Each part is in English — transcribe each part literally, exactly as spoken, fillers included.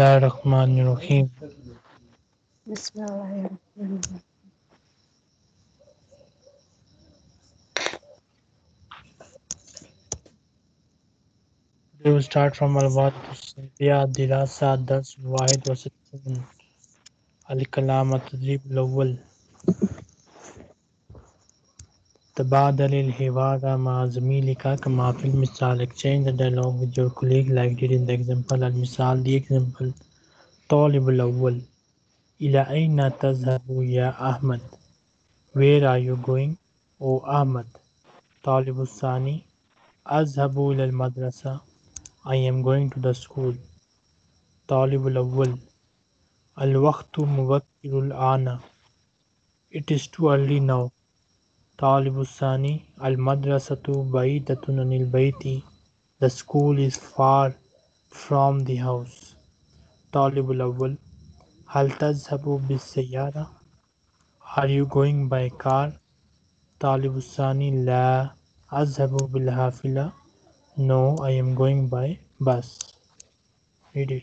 Bismillahir Rahmanir Rahim. Bismillahir Rahmanir Rahim. We will start from Al-Wad Al-Sayyidiyya Dirasa Dars Wahid wa Sittin Al-Kalam At-Tadrib Al-Awwal Tabadal Al-Hiwara Ma Zamilika Kama Fil Misal. Exchange the dialogue with your colleague like did in the example. Al-Misal, the example. Talib Al-Awwal, Ila Aina Tazhabu Ya Ahmad, where are you going, O Ahmad? Talib Al-Thani, Azhabu Ila Al-Madrasa, I am going to the school. Talib al-awwal, al-waqtu mubakkirul ana, it is too early now. Talib al-thani, al-madrasatu ba'idatun anil bayti, the school is far from the house. Talib al-awwal, hal tazhabu bis-sayyara, are you going by car? Talib al-thani, la azhabu bil-hafila, no, I am going by bus. Read it.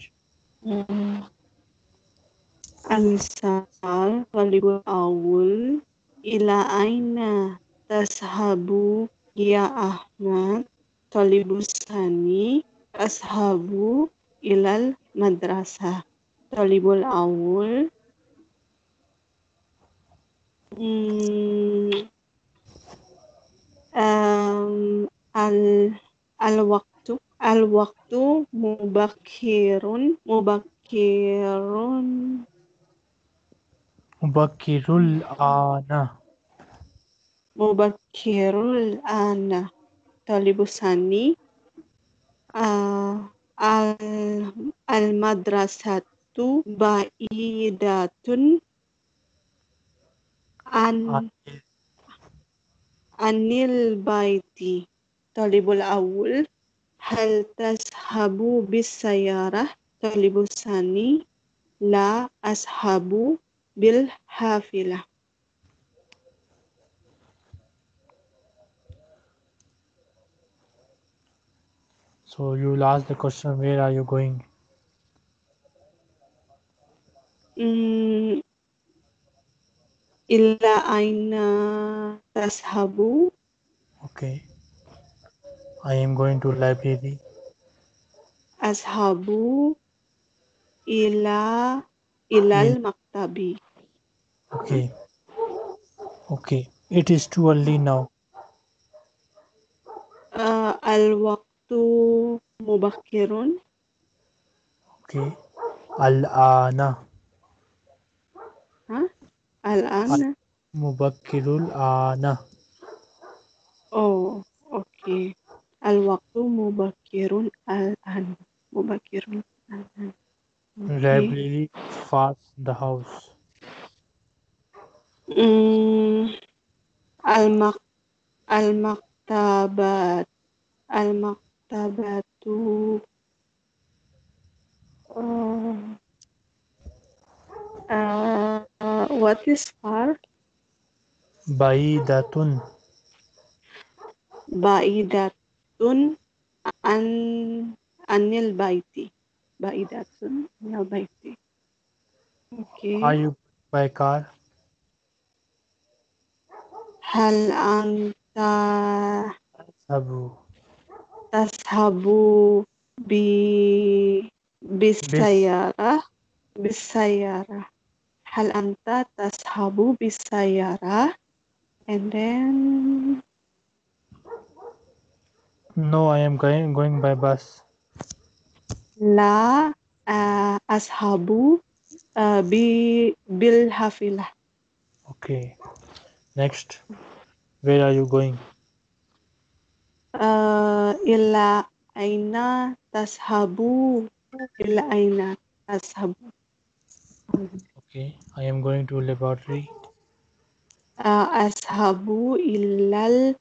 Al-Misal Talibul Awwal, Ila Aina Tashabu Ya Ahmad, Talibul Thani, Ashabu Ilal Madrasah. Talibul Awwal, Um Al Al-Waqtu Al-Waqtu Mubakkirun Mubakkirun Mubakkirul Ana Mubakkirul Ana. Talibul Thani, uh, Al-Madrasatu Ba'idatun an, Anil Baiti. Talibul Awwal, hal tazhabu bis-sayyarah? Talibul Thani, la azhabu bil hafilah. So you will ask the question, where are you going? Mm, ila aina tazhabu. Okay. I am going to library. Azhabu ila ilal maktabi. Okay. Okay. It is too early now. Uh, Al-waqtu mubakkirun. Okay. Al-ana. Huh? Al-ana. Mubakkirul ana. Oh, okay. Al-waqtu mubakkirun al-an. Mubakkirun al-an. Okay. Library fast the house. Mm, al-mak al-maktabat al-maktabatu uh, uh, uh, what is far? Ba'idatun. Ba'idat Tun an anil baiti, baidatun anil baiti. Okay. Are you by car? Hal anta tashabu tashabu bi bisayara bisayara. Hal anta tashabu bisayara, and then. No, I am going going by bus. La uh, ashabu uh, bi bil hafilah. Okay. Next, where are you going? Uh, ila aina tashabu. Ila aina tashabu. Okay. I am going to laboratory. Uh, ashabu ilal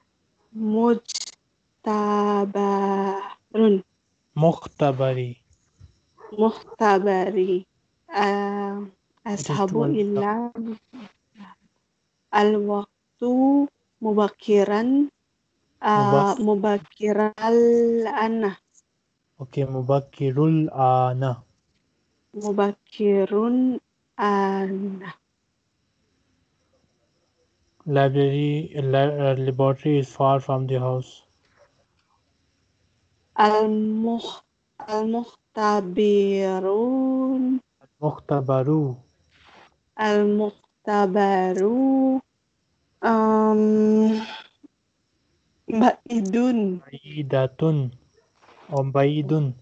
muj. Mukhtabarun. Mukhtabari. Mukhtabari. Uh, Ashabu illa al-waqtu mubakkiran uh, mubakkiral ana. Okay, mubakkirul ana. Mubakirun and Library li- uh, laboratory is far from the house. Al-Muh- Al-Muhtabirun Muhtabaru. Al-Muhtabaru um, Ba'idun. Baidatun. Or Baidun.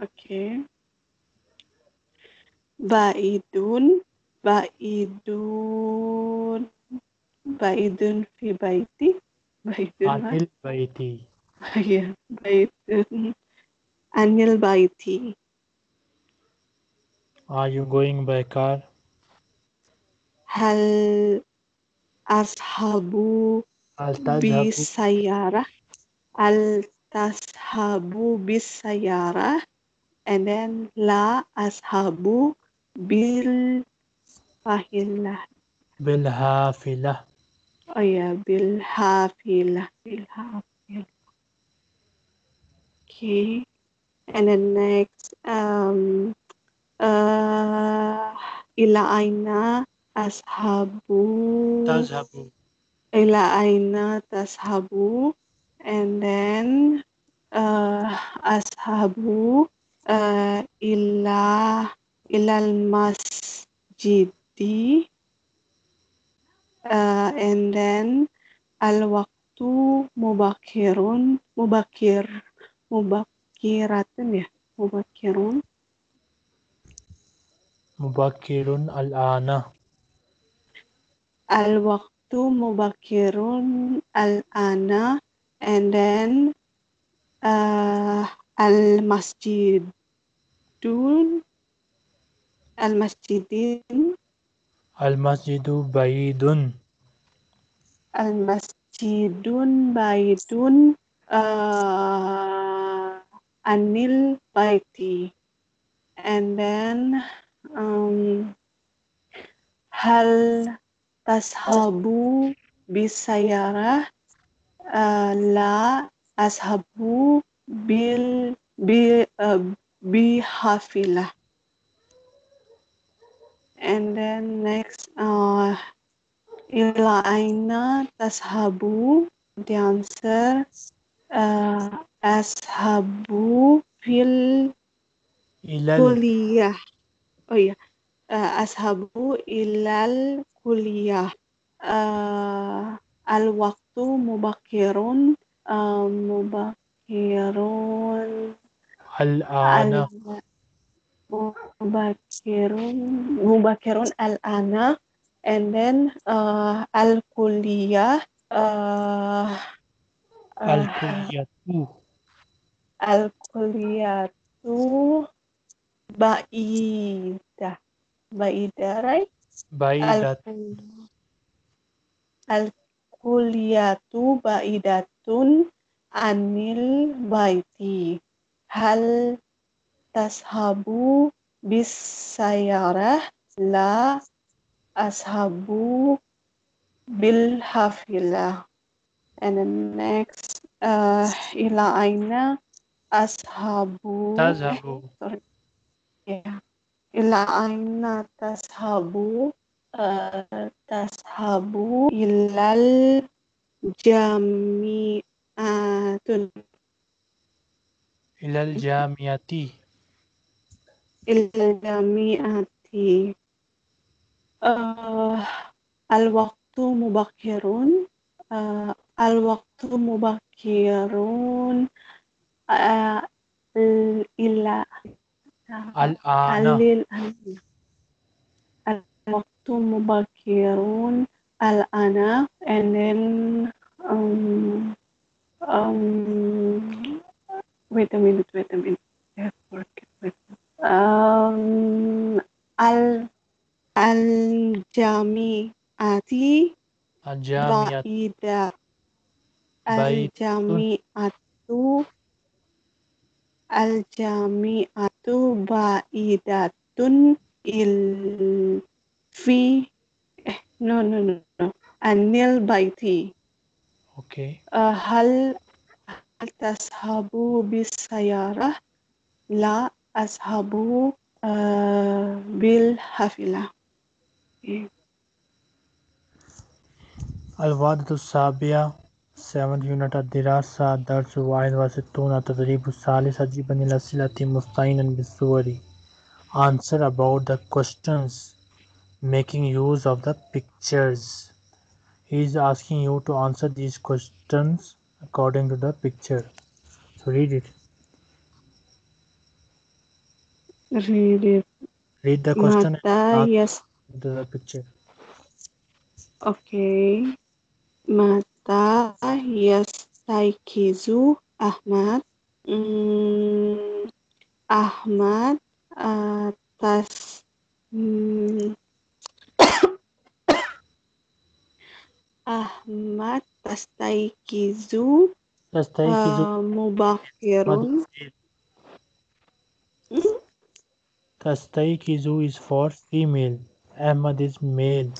Okay. Ba'idun Ba'idun Ba'idun fi baiti. Ba'idun lah. Anil Baiti. Ya, Ba'idun. Anil baiti. Are you going by car? Hal ashabu Al bi tadhabu. sayarah. Al tashabu bis sayarah. And then la ashabu bil fahilah. Bil hafilah. Oh yeah, bil hafilah, bil hafilah. Okay, and then next, um, uh, ila aina ashabu, Tadhabu. ila aina tashabu, and then uh, ashabu uh, ila ilal masjidi. Uh, and then al-waktu mubakirun mubakir mubakiratun ya mubakirun Mubakirun al-ana. al-waktu mubakirun al-ana and then uh, al-masjidun al-masjidin Al masjidu baidun. Al-masjidun baidun uh, anil baiti. And then um, hal tashabu bisayarah uh, la ashabu bil bi uh, bihafilah. And then next uh, ila aina tashabu, the answer uh, ashabu fil Ilal kuliah. Oh yeah, uh, ashabu ilal kuliah. Uh, al waktu mubakirun uh, mubakirun al-ana. al mubakirun mubakirun al-ana and then uh, al-kulliyah uh, Al uh, kulliyatu. al-kulliyatu ba'idah ba'idah right Al- Baidat. al-kulliyatu ba'idatun anil baiti hal tashabu bisayarah la ashabu bil hafilah. And then next uh, ila aina ashabu eh Tadhabu. sorry yeah ila aina tashabu uh, tashabu ilal jami'atun Ilal jamiati. ilal jami'ati Uh, al-waktu mubakirun uh, al-waktu mubakirun uh, il- ila Al-ana. alil al-waktu mubakirun al-ana and then um, um, wait a minute wait a minute I have forget wait. um, al Al-jami'ati Al jamiat. ba'idah. Baitun. Al-jami'atu Al-jami'atu ba'idatun il fi eh no no no no anil baiti. Okay. Uh, hal hal tashabu bisayarah la أصحابه آه، بالحافلة. إيه. الوحدة السابعة seventh unit الدراسة درس واحد وستون تدريب الثالث أجيبا إلى الأسئلة مستعينا بالصور. Answer about the questions making use of the pictures. He is asking you to answer these questions according to the picture. So read it. Read it. Read the question Mata, and yes. the picture. Okay. Mata yastakizu Ahmad. Mm, Ahmad atas mm, Ahmad tastaikizu uh, mubakhirun. Tastaikizu is for female. Ahmad is male.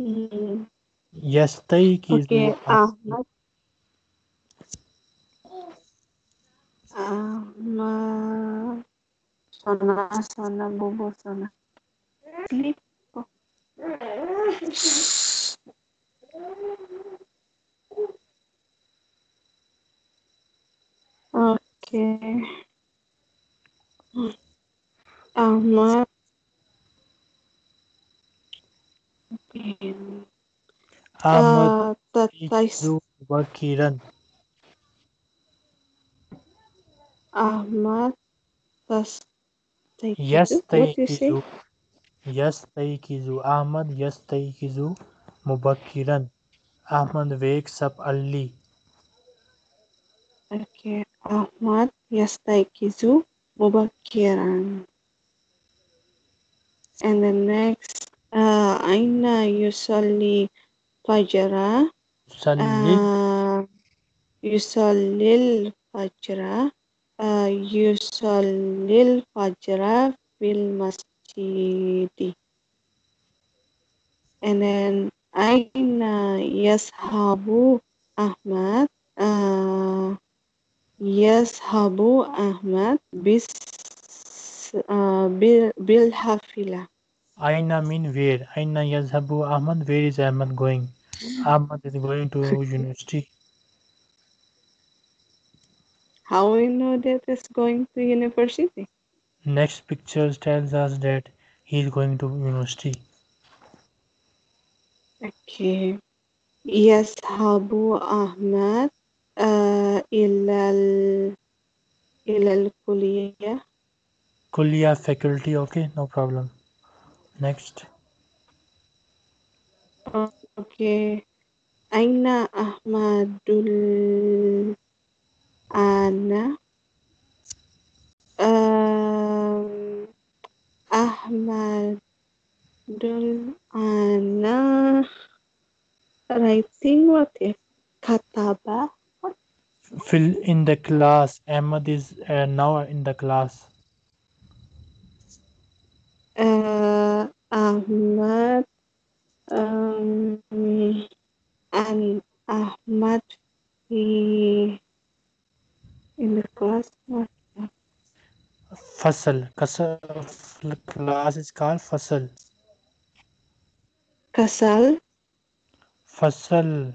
Mm. Yastaikizu. Okay, Ahmad. Ahmad. Sona, sona, bobo, sona. Sleep. Okay. Ahmad. Ahmad Tastaikizu Bakiran. Ahmad Tastaikizu. Yes, Taikizu. Yes, Taikizu. Ahmad, yes, Taikizu Mubakiran. Ahmad wakes up early. Okay. Ahmad yastaikizu mubakiran. And the next, uh, Aina yusalli fajra. Uh, yusallil fajra. Uh, yusallil fajra fil masjidi. And then Aina yashabu Ahmad. Uh, Yashabu Ahmad bis uh, bil, bil hafila. Aina mean where? Aina Yashabu Ahmad. Where is Ahmad going? Ahmad is going to university. How we know that it's going to university? Next picture tells us that he is going to university. Okay. Yashabu Ahmad. Uh, ilal ilal kuliya. Kuliya faculty, okay, no problem. Next. Okay. Aina Ahmadul Ana. Um, Ahmadul Ana. Writing what is Kataba. Fill in the class. Ahmad is uh, now in the class. Uh, Ahmad um, and Ahmad he in the class. Fasal. Kasal class is called Fasal. Kasal. Fasal.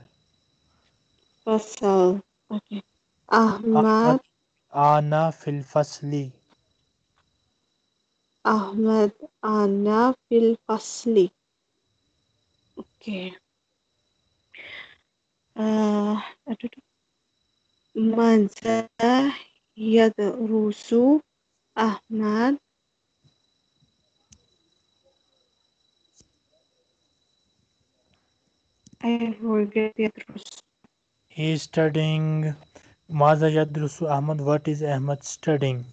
Fasal. Okay. Ahmad Ana fil fasli. Ahmad Ana fil fasli. Okay. Uh, Manza yadrusu Ahmad. I forget yadrusu. He is studying. Maza yadrusu Ahmad. What is Ahmad studying?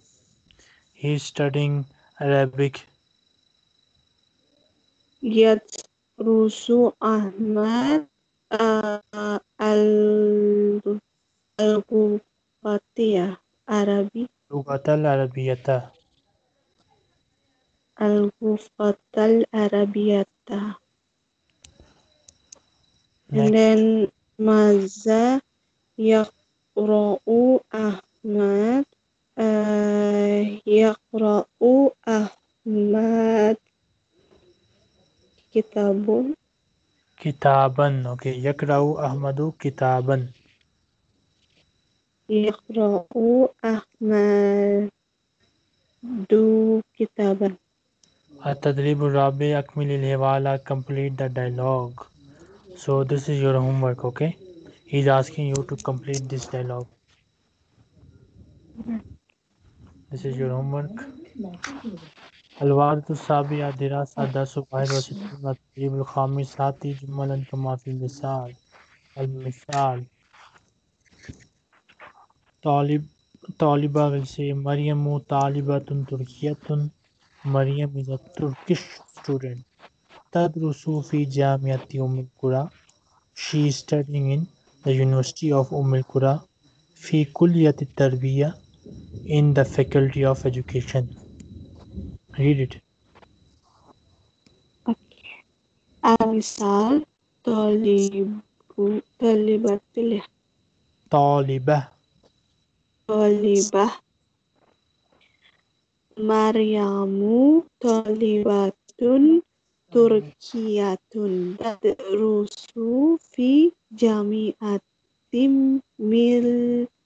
He is studying Arabic. Yadrusu Ahmad uh, al al-Qubatiya Arabi. Lugatal Arabiyata. Al-Qufatal Arabiyata. And then Maza yaqra'u Ahmad أحمد آه يقرأ أحمد كتاب كتابا. أوكي يقرأ أحمد كتابا. يقرأ أحمد كتابا. التدريب الرابع أكمل الحوالة. Complete the dialogue. So this is your homework. Okay, he is asking you to complete this dialogue. This is your homework. الوارد السابع دراسة درس واحد وستون. التدريب الخامس هاتي جملا كما في المثال. المثال طالب طالبة will say مريم طالبة تركية. Mariam is a Turkish student. Tadrusu fi Jamiati Umm al-Qura. She is studying in the University of Umm al-Qura. Fi Kulliyat al-Tarbiyya, in the Faculty of Education. Read it. Okay. Al-Misal Talibu Talibatillah. Talibah. Talibah. Maryamu talibatun turkiyatun tadrusu fi jami'atim mil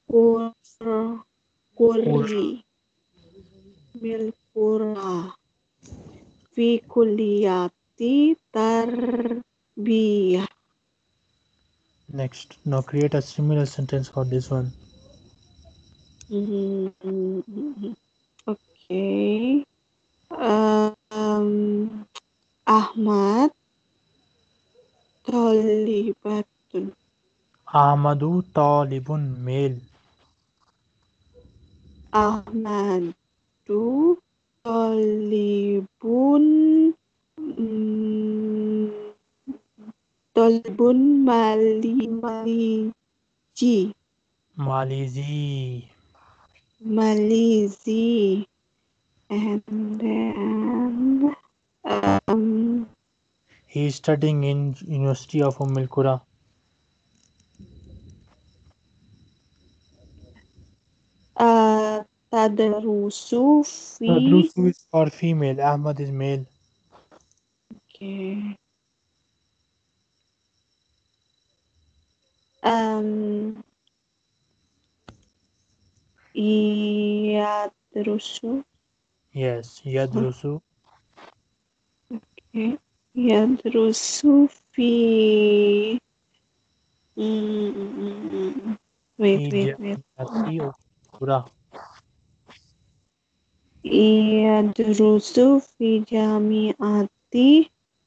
qurri mil qura fi kulliyati tarbiyah. Next, now create a similar sentence for this one. Mm-hmm. Okay. Uh, um, Ahmad Talibatun. Ahmadu Talibun male. Ahmadu Talibun um, Talibun Mali Maliji. Malizi. Malizi. And then um, he is studying in University of Umm al-Qura. Uh, Tadrusu fi. Tadrusu is for female. Ahmad is male. Okay. Um. Yadrusu. Yes, Yadrusu. Okay. Yadrusu fi. Mm-hmm. Wait, wait, wait. Yadrusu fi jami'ati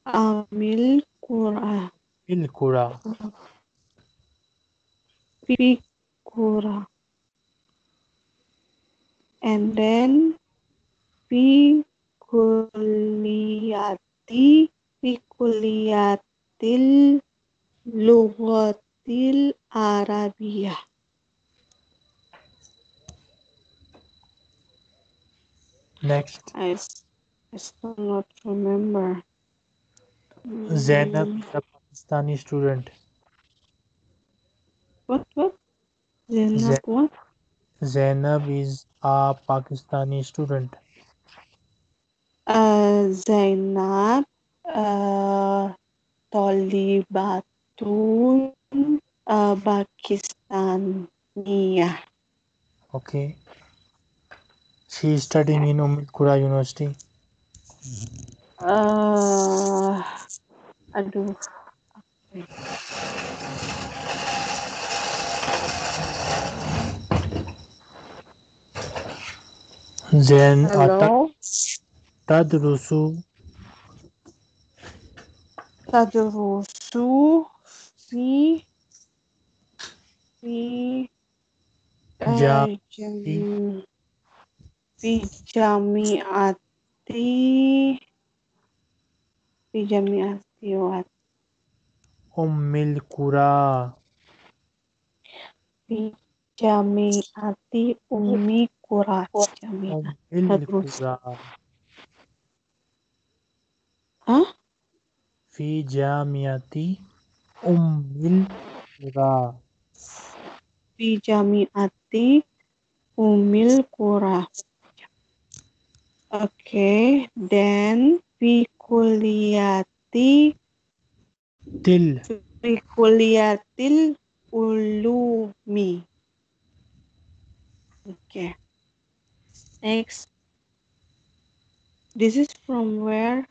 amil qura. Il qura. Fi qura. And then fi kulliyati fi kulliyatil lughatil arabiyyah. Next. I, I still not remember. Zainab is a Pakistani student. What what? Zainab what? Zainab is a Pakistani student. Uh, Zainab uh, Talibatun uh, Pakistaniya. Okay. She is studying in Umm al-Qura University. Uh, I do. Okay. Then Hello? Tadrusu Tadrusu fi fi fi jami'ati fi jami'ati wat Umm al-Qura fi jami'ati ummi Qura. Huh? Fi jamiati Umm al-Qura. Fi jamiati Umil Qura. Okay, then Bikuliyati Til Bikuliyatil Ulumi. Okay. Next. This is from where?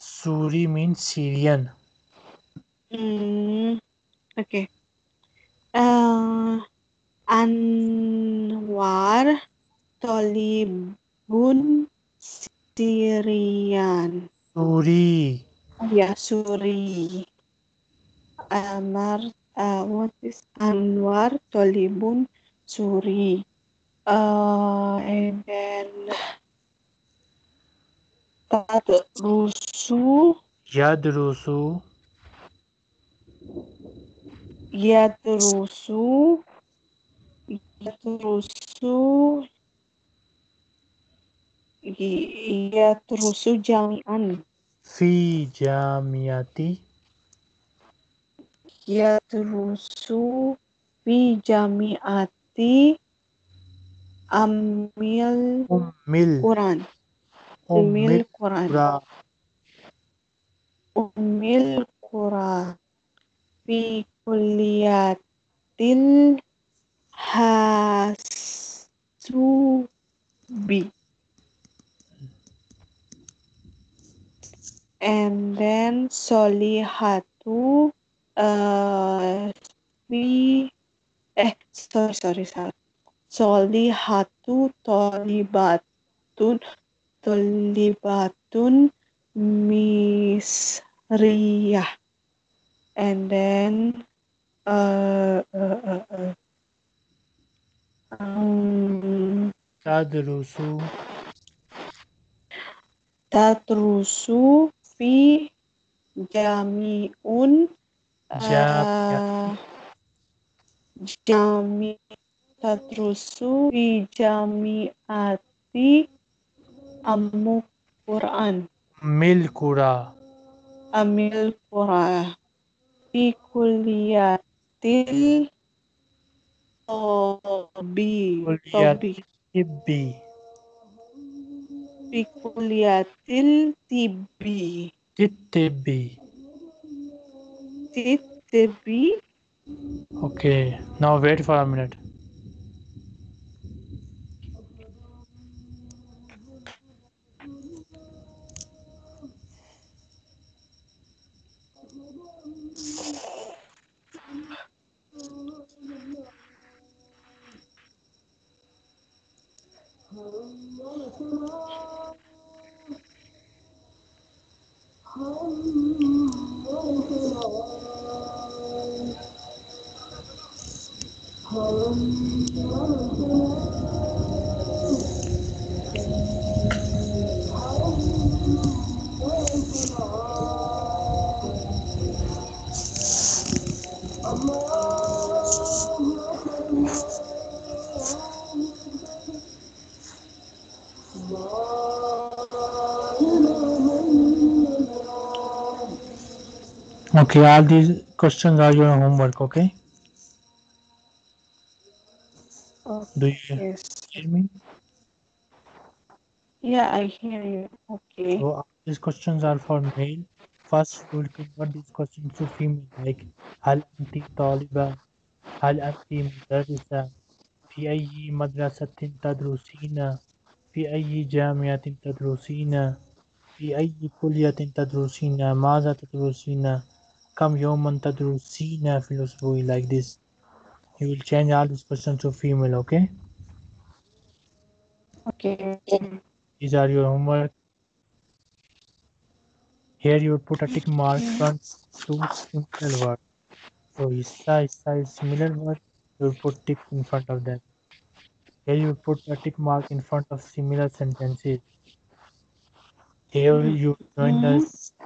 Suri means Syrian. Mm, okay. Uh, Anwar Talibun Syrian. Suri. Yeah, Suri. Amar, uh, what is Anwar Talibun Suri? Uh, and then Tadrusu. Yadrusu. Yadrusu. Yadrusu. Yadrusu jami'an. Fi jamiati. Yadrusu fi jamiati. Amil Ummil Quran. Ummil Quran. Ummil Quran. Fi kulliyatil hasubi. And then solihatu uh fi eh sorry sorry sorry. Solihatu tolibatun tolibatun misriyah. And then uh uh uh, uh um tadrusu tadrusu fi jami'un uh, jami Tadrusu fi jamiati ammu Quran. Amil Qura. Amil Qura. Fi kulliyatil tobi. Tibbi. Fi kulliyatil tibbi. Tibbi. Tibbi. Okay, now wait for a minute. Okay, all these questions are your homework, okay? Okay. Do you yes. hear me? Yeah, I hear you. Okay. So all these questions are for male. First, we will convert these questions to female, like Hal anti taliba, Hal anti madrasa, Fi ayyi madrasatin tadrusina, Fi ayyi jamiatin tadrusina, Fi ayyi kulliyatin tadrusina, Maza tadrusina. Come Yoman Tadrusina philosophy like this. You will change all these questions to female, okay? Okay. These are your homework. Here you put a tick mark front two similar words. So Issa, Issa is similar word, you put tick in front of them. Here you put a tick mark in front of similar sentences. Here you join the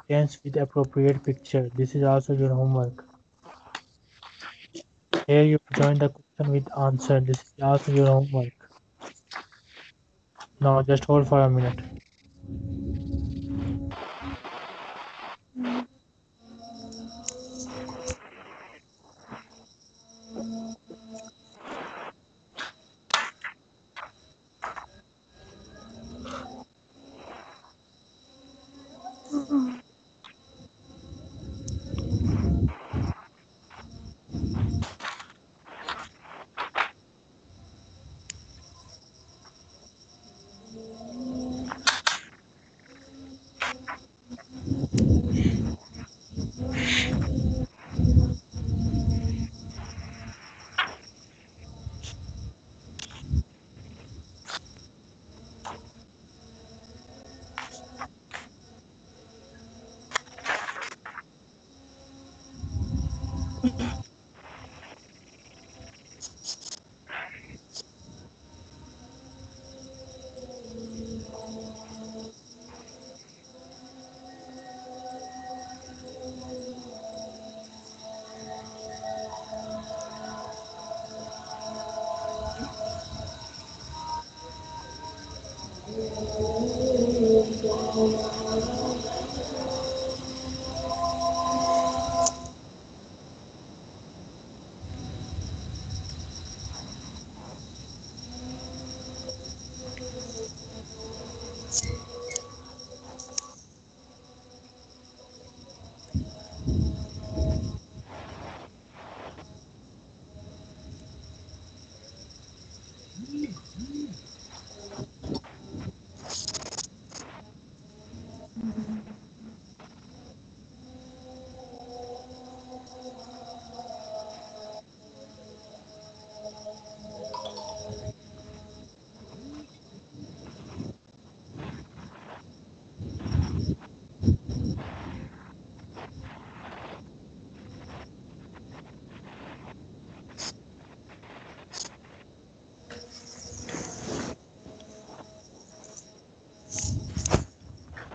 sentence with appropriate picture. This is also your homework. Here you join the question with answer. This is also your homework. Now just hold for a minute.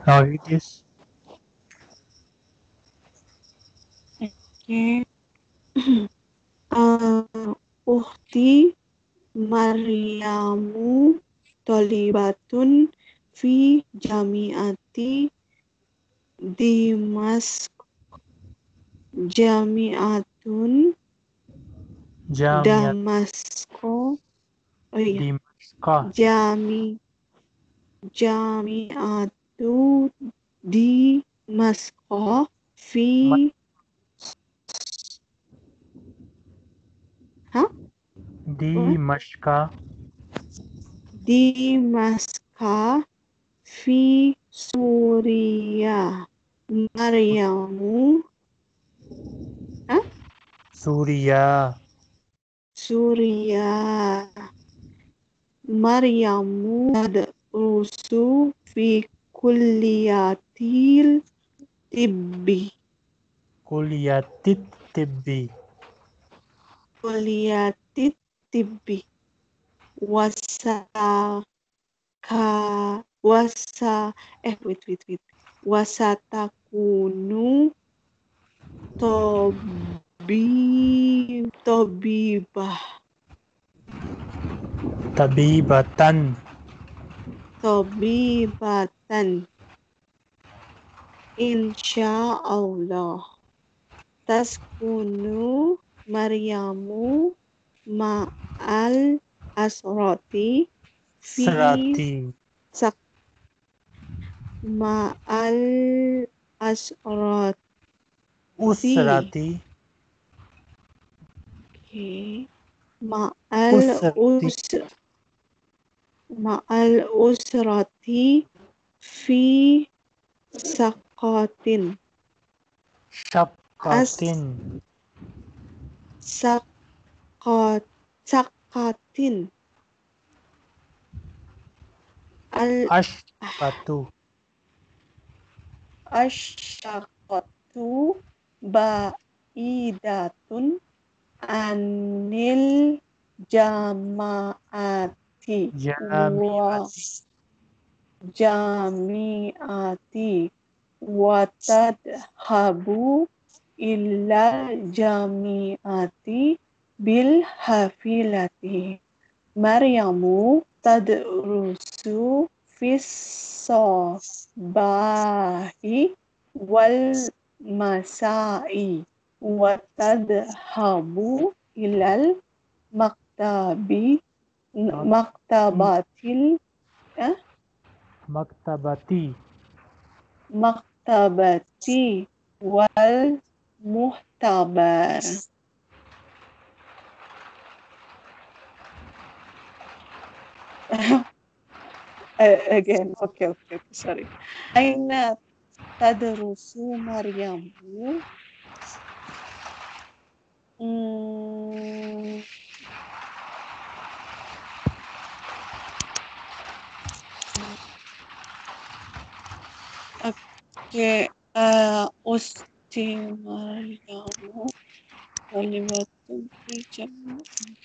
How it is? Okay. Uhti Maryamu Talibatun fi Jamiati Dimask Jamiatun Damasko Jami Jamiat di Damascus fi ha di Damascus di Damascus fi Suria Maryamu ha Suria Suria Maryamu tadrusu fi Kuliyatil Tibbi Kuliyatit Tibbi Kuliyatit Tibbi Wasa Ka Wasa Eh wait wait wait Wasatakunu Tobi Tobibah Tabibatan Tabibatan Insya Allah Taskunu Maryamu Ma'al Asrati Fi Serati sak, Ma'al Asrati Usrati okay. Ma'al Usrati us Ma'al usrati fi saqatin saqatin saqat saqatin al ashqatu ashqatu ba'idatun anil jama'at Jami'ati Jami'ati watadhabu illa jami'ati bil hafilati Maryamu tadrusu fis sabahi wal masai watadhabu ilal maktabi Maktabatil eh? Maktabati Maktabati wal muhtabar Again, okay, okay, sorry Aina tadrusu Maryamu Hmm Okay, uh, Usti Maryamu Talibatun fi Jamiati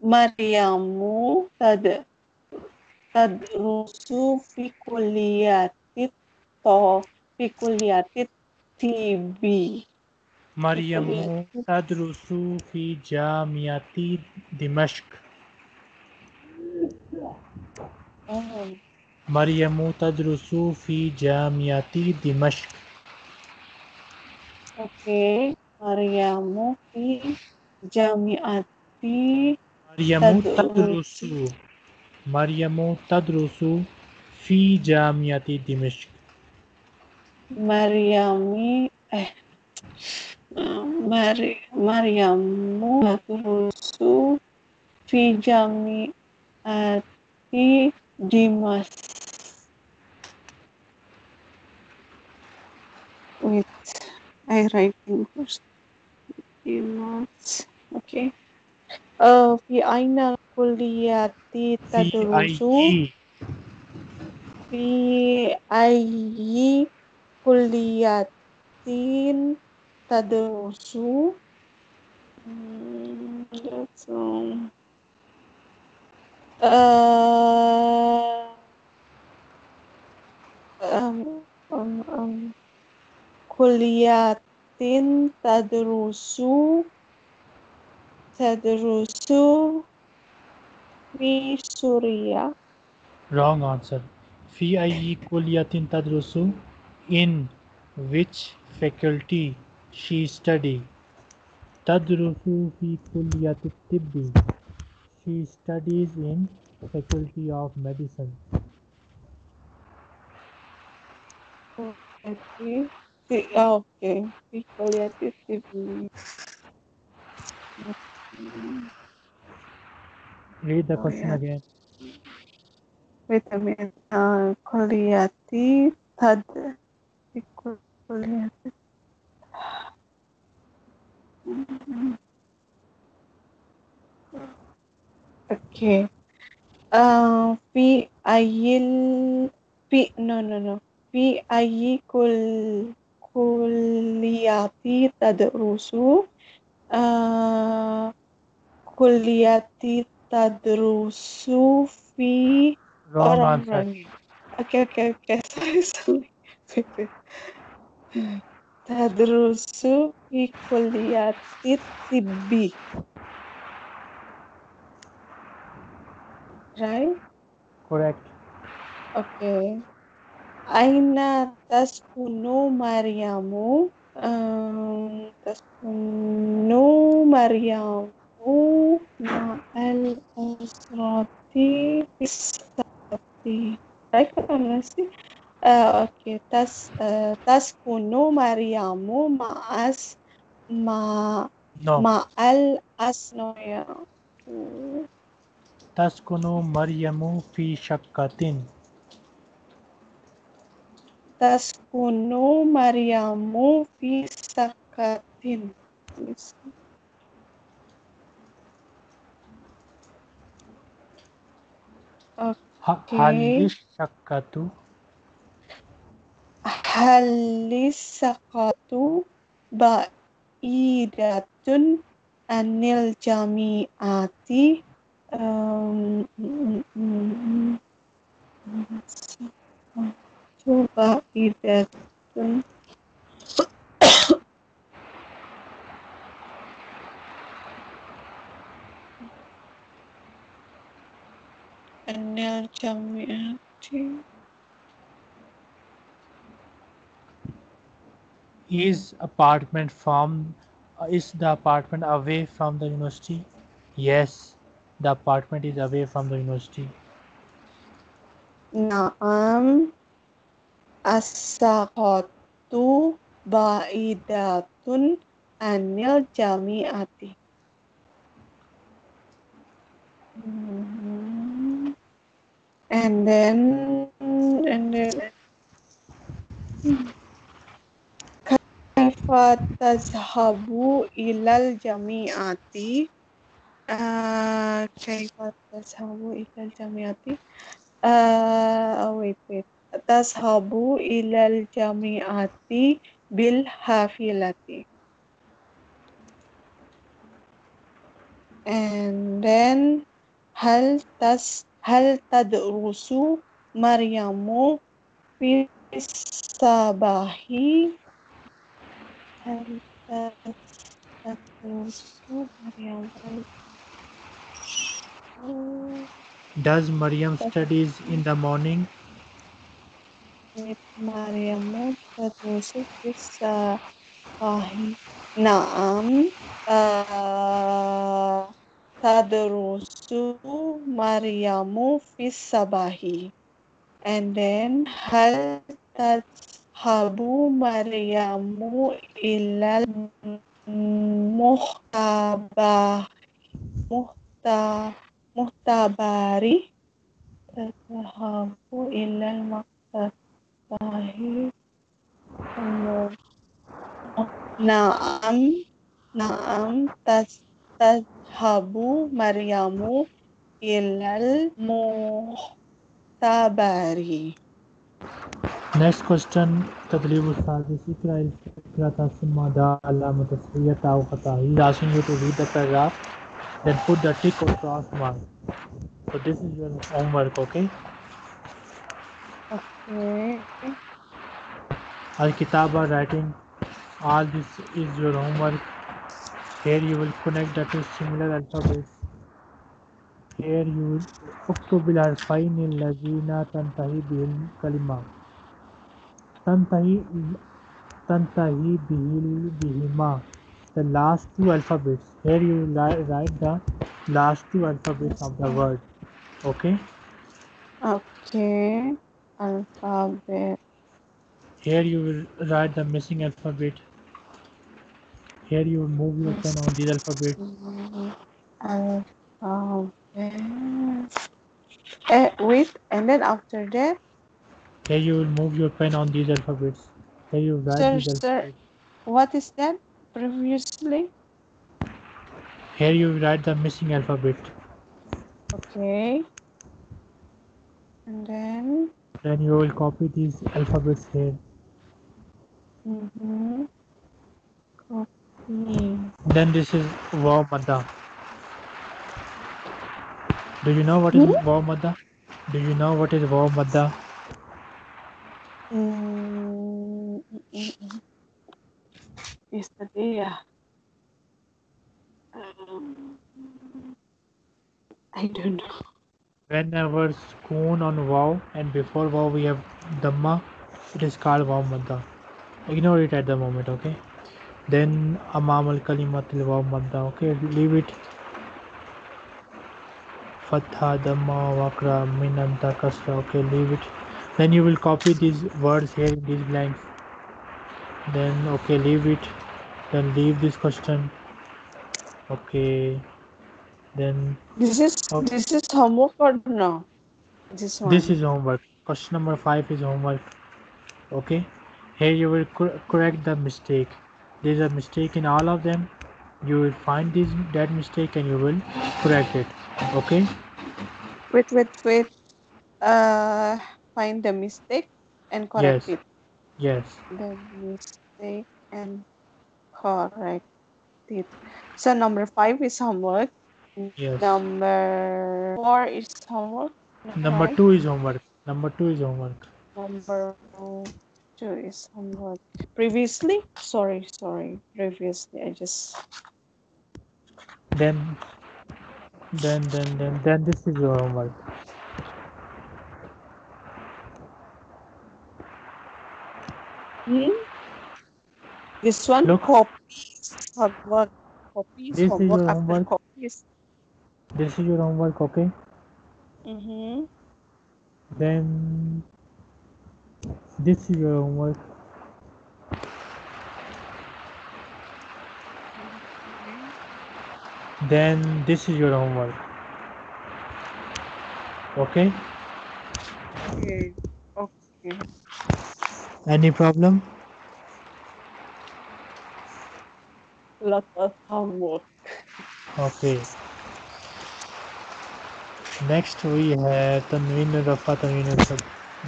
Maryamu tad tadrusu fi kulliyati to fi kulliyati tibi مريم تدرس في جامعة دمشق. مريم تدرس في جامعة دمشق. Okay. مريم في جامعة مريم تدرس مريم تدرس في جامعة دمشق. مريم مريم تدرس في جامعة دمشق. Wait, I write in first. Okay. Uh, في أين الكلية تدرس؟ في أي كلية تدرس؟ كلية تدرس تدرس في سوريا. Wrong answer. في أي كلية تدرس. In which faculty she study. تدرس في كلية الطب. She studies in faculty of medicine. Okay. Oh, okay. في كلية الطب. Read the question again. Wait a minute. Uh, Kuliati tad. Kuliati. Okay. Uh, fi ayil. Fi no no no. Fi ayi kul kuliati tadrusu. Uh, kuliati tadrusu fi. Wrong answer. Wrong. Okay, okay, okay. Sorry, sorry. Tadrusu fi kulliyati tibbi. Right? Correct. Okay. Aina taskunu Mariamu. Um, taskunu Mariamu ma'al asrati fissa. Right, uh, okay. Tas uh, taskunu Mariamu ma'as ma no. ma'al asnoya. Taskunu Mariamu fi shakkatin. Taskunu Mariamu fi shakkatin. Okay. Halis sakatu. Halis sakatu ba'idatun anil jami'ati. Um, ba'idatun. Anil Jamiati. Is apartment from uh, is the apartment away from the university? Yes, the apartment is away from the university. Naam, as-saqatu ba'idatun anil jamiati. Mm-hmm. And then, and then, kaifa tazhabu ilal jami'ati. Kaifa tazhabu ilal jami'ati. Wait, wait. Tazhabu ilal jami'ati bil hafilati. And then, hal tas هل تدرس مريم في الصباح؟ هل Uh, uh, Does Mariam studies in the morning? Mariam تدرس في الصباح. نعم. تدرس مريم في الصباح. And then هل تذهب مريم إلى المختبر؟ مختبر تذهب إلى المختبر. نعم نعم تذهب مريم إلى المختبر. Next question. Tadlib Ustadisi Krail Kratasumada Alama Tasriya Tau Khatahi. He's asking you to read the paragraph, then put the tick or cross mark. So this is your homework, okay? Okay. Al Kitaba writing. All this is your homework. Here you will connect the two similar alphabets. Here you will Uktub al-harfayn al-lazina tantahi bihil kalima. Tantahi tantahi bihil bihima. The last two alphabets. Here you will write the last two alphabets of the word. Okay? Okay. Alphabet. Here you will write the missing alphabet. Here you will move your pen on these alphabets. Alphabet. Uh, wait, and then after that? Here you will move your pen on these alphabets. Here you write sir, these sir, alphabets. What is that previously? Here you will write the missing alphabet. Okay. And then? Then you will copy these alphabets here. Mm-hmm. Then this is Wa Madda. Do you know what is hmm? Wa Madda? Do you know what is Wa Madda? Mm -hmm. It's the day. Um, I don't know. Whenever schoon on Wow and before Wow we have Dhamma, it is called Wow Madda. Ignore it at the moment, okay? Then Amam al Kalimatil Wow Madda, okay? Leave it. Fatha Dhamma Wakra Minanta Kasra, okay? Leave it. Then you will copy these words here in these blanks. Then, okay, leave it. Then leave this question. Okay. Then this is okay. This is homework or no? This one. This is homework. Question number five is homework. Okay. Here you will cor correct the mistake. There is a mistake in all of them. You will find this that mistake and you will correct it. Okay. Wait, wait, wait. Uh, find the mistake and correct yes. it. Yes. The mistake and correct it. So number five is homework. Yes. Number four is homework. Number five. two is homework. Number two is homework. Number two is homework. Previously? Sorry, sorry. Previously, I just... Then, then, then, then, then this is your homework. Hmm? This one? Look. Copies. Homework. Copies. This homework is your after homework. Copies. This is your homework, okay? Mm-hmm. Then this is your homework. Mm-hmm. Then this is your homework. Okay? Okay. Okay. Any problem? Lot of homework. Okay. Next we have Tanween Rafa Tanween.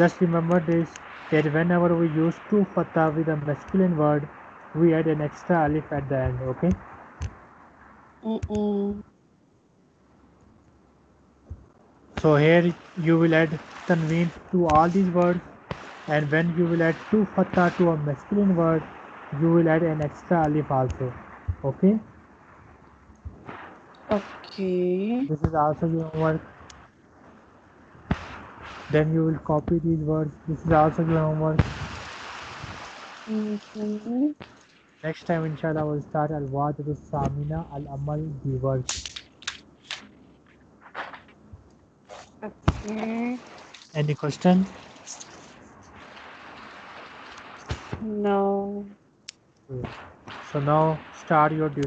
Just remember this, that whenever we use two fatha with a masculine word, we add an extra alif at the end, okay? Mm-mm. So here you will add Tanween to all these words, and when you will add two fatha to a masculine word, you will add an extra alif also. Okay, okay, this is also your homework. Then you will copy these words. This is also your homework. Mm-hmm. Next time inshallah we'll start al-wa'datu samina, al-amal, the words. Okay. Any question? No. So now start your development.